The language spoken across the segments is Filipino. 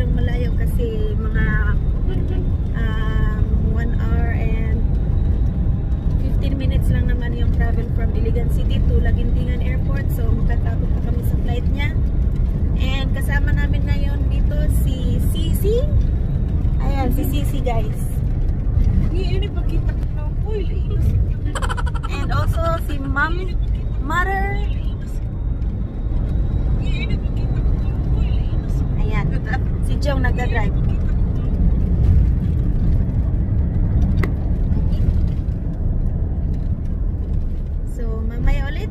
masyadong malayo kasi mga 1 hour and 15 minutes lang naman yung travel from Iligan City to Laguindingan Airport. So makatapos pa kami sa flight niya. And kasama namin ngayon dito si Sisi. Ayan, si Sisi guys. Hindi pakita ng puli. And also si Mom, Mother. Ayan, si Jong nagda-drive. So, mamaya ulit.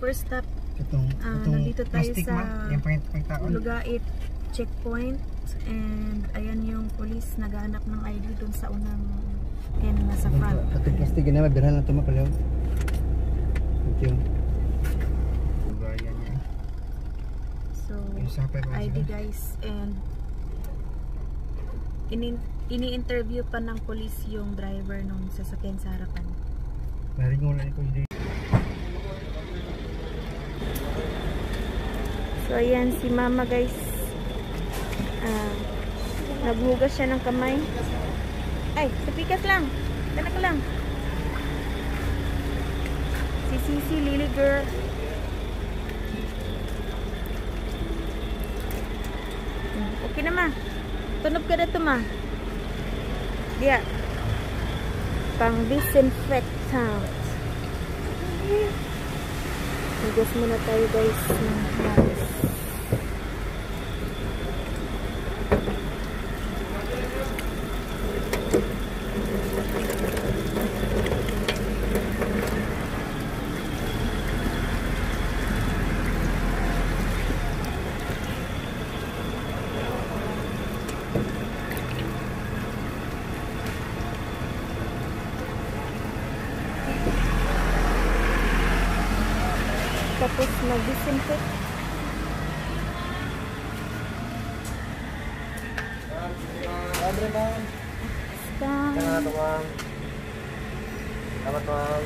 First stop, nandito tayo sa Lugait checkpoint and ayan yung police naghahanap ng ID dun sa unang end na sa front. Katong plastic na mabirhan na tumakalaw. Thank you. So, ID guys and ini-interview pa ng police yung driver nung sasakyan sa harapan. Naringulan ko hindi. So ayan si mama guys, naghugas siya ng kamay. Ay, sa pikas lang, tanak lang. Si Sisi, Lily girl. Okay na ma, tunob ka na to ma. Diya, pang disinfectant. Hugas muna tayo guys ng hands. Tapos mag-disinfect.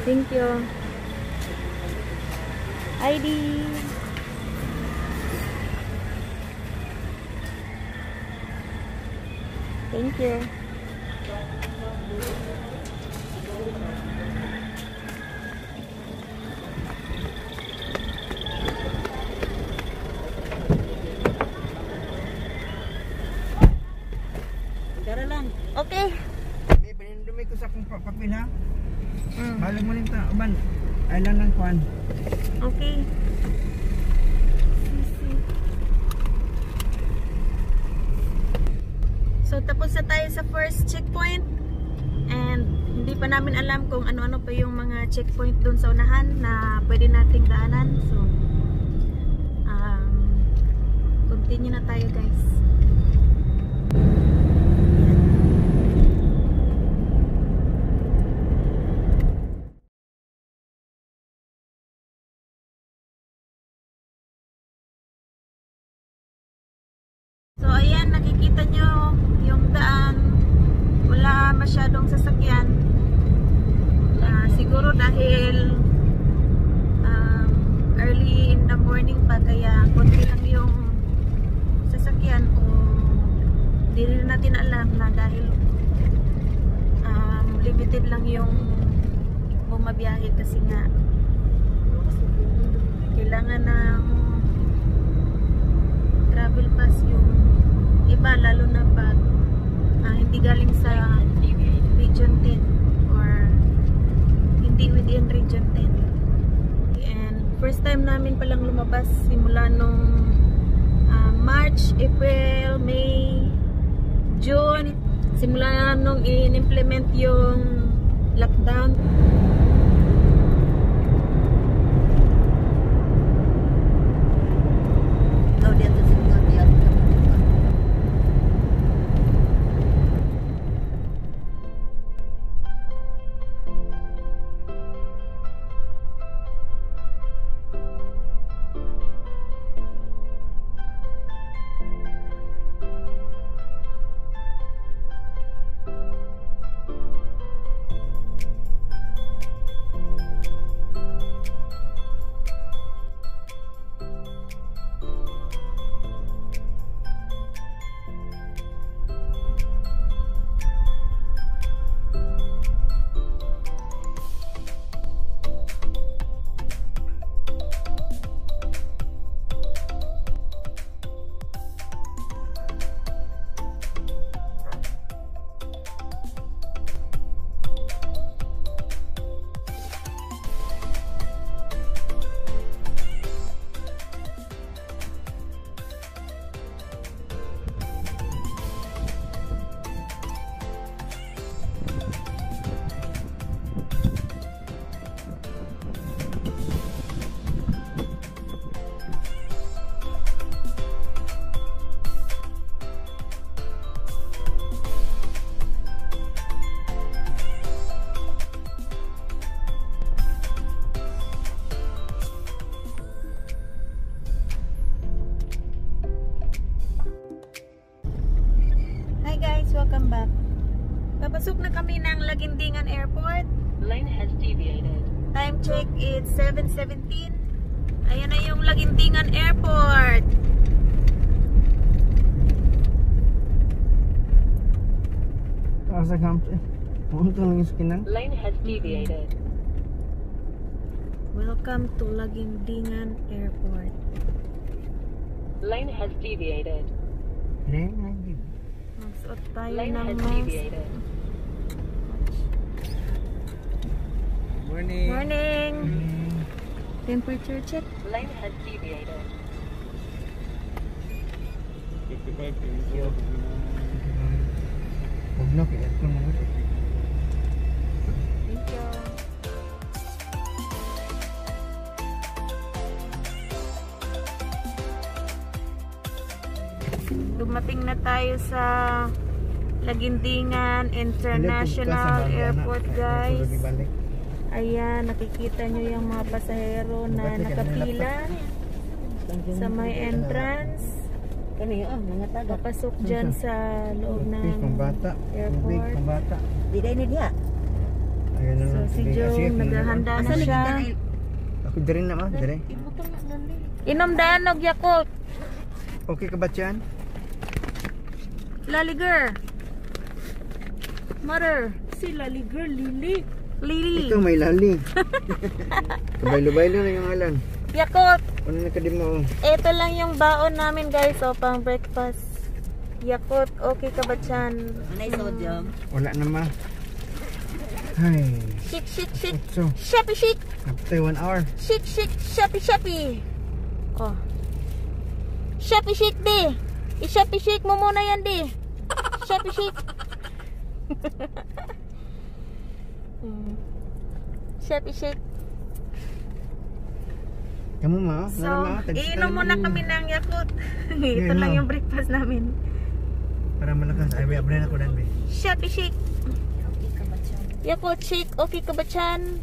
Thank you. ID. Thank you. Okay. May binindumi ko sa akong papel ha. Balag mo lang ito. Aban, alam ng kuhan. Okay. So tapos na tayo sa first checkpoint. And hindi pa namin alam kung ano-ano pa yung mga checkpoint dun sa unahan na pwede nating daanan. So continue na tayo guys. So ayan, nakikita nyo yung daan, wala masyadong sasakyan, siguro dahil early in the morning pa kaya konti lang yung sasakyan o di rin natin alam na dahil limited lang yung bumabiyahe kasi nga kailangan ng travel pass yung iba lalo na pag hindi galing sa region 10 or hindi within region 10. And first time namin palang lumabas simula nung March, April, May, June, simula nung in-implement yung lockdown. Papasok na kami ng Laguindingan Airport. Lane has deviated. Time check is 7:17. Ayan na yung Laguindingan Airport. Lane has deviated. Welcome to Laguindingan Airport. Lane has deviated. Magsuot tayo ng mask. Morning. Temperature check. Lane has deviated. 55 degrees. Dumating na tayo sa Laguindingan International Airport, guys. Ayan, nakikita nyo yung mga pasahero na nakapila sa may entrance. Papasok dyan sa loob ng airport. So si Joe, naghahanda na siya. Inom daan og Yakult. Okay ka ba dyan? Laliger mother si Laliger Lili ito may lali. Kabaylo-baylo na yung alan Yakult. Ano na kadim mo? Ito lang yung baon namin, guys, o pang breakfast. Yakult, okay ka ba dyan? Anay sodium? Wala na ma. Ay shik shapi shik after 1 hour shik shapi oh shapi shik di. I-shake-shake mo muna yan, di. Shake-shake. Shake-shake. Kamu ma? So, iinom muna kami ng Yakult. Ito lang yung breakfast namin. Para malakas. Ay, abrin ako dan, be. Shake-shake. Yakult shake. Okay ka ba dyan?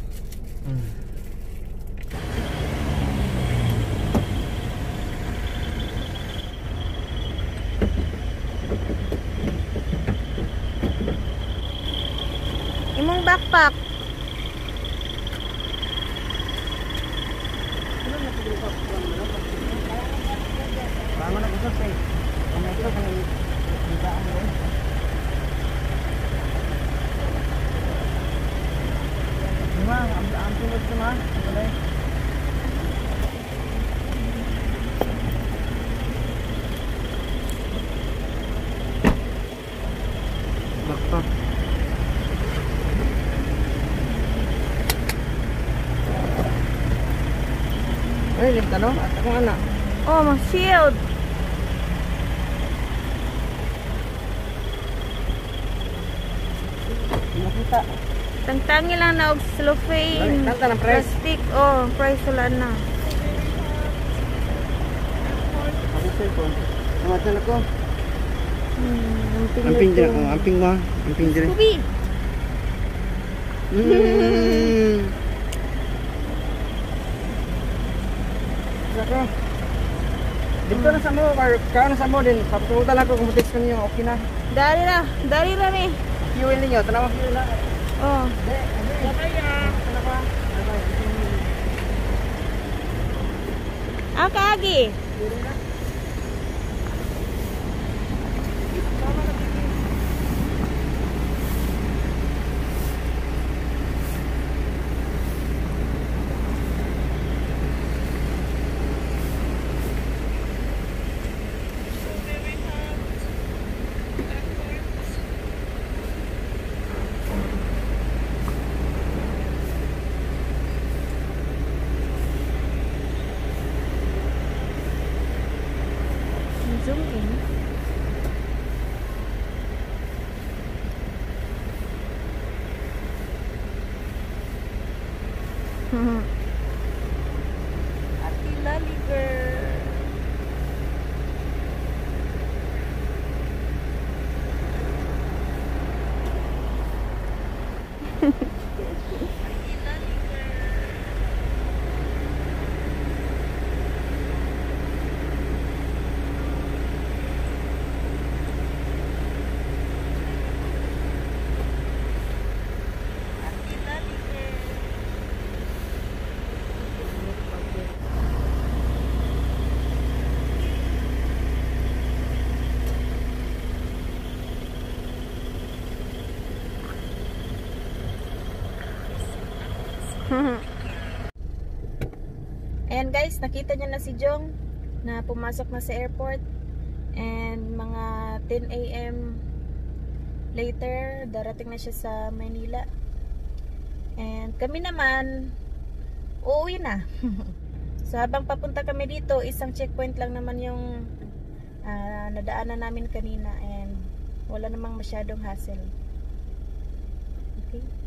Imong backpack. Oh, my shield. Tangtangi lang na og cellophane. Plastic, oh, price wala na. Okay. Dito na sa mo, kaya na sa mo din. Papunta lang ko kung matex ko niyo, okay na. Dari na ni. Fuel ninyo, tanaw fuel na. Oh. Akagi. Ati Laliger. Ayan guys, nakita nyo na si Jong na pumasok na sa airport, and mga 10 AM later darating na siya sa Manila, and kami naman uuwi na. So habang papunta kami dito, isang checkpoint lang naman yung nadaanan namin kanina, and wala namang masyadong hassle. Okay.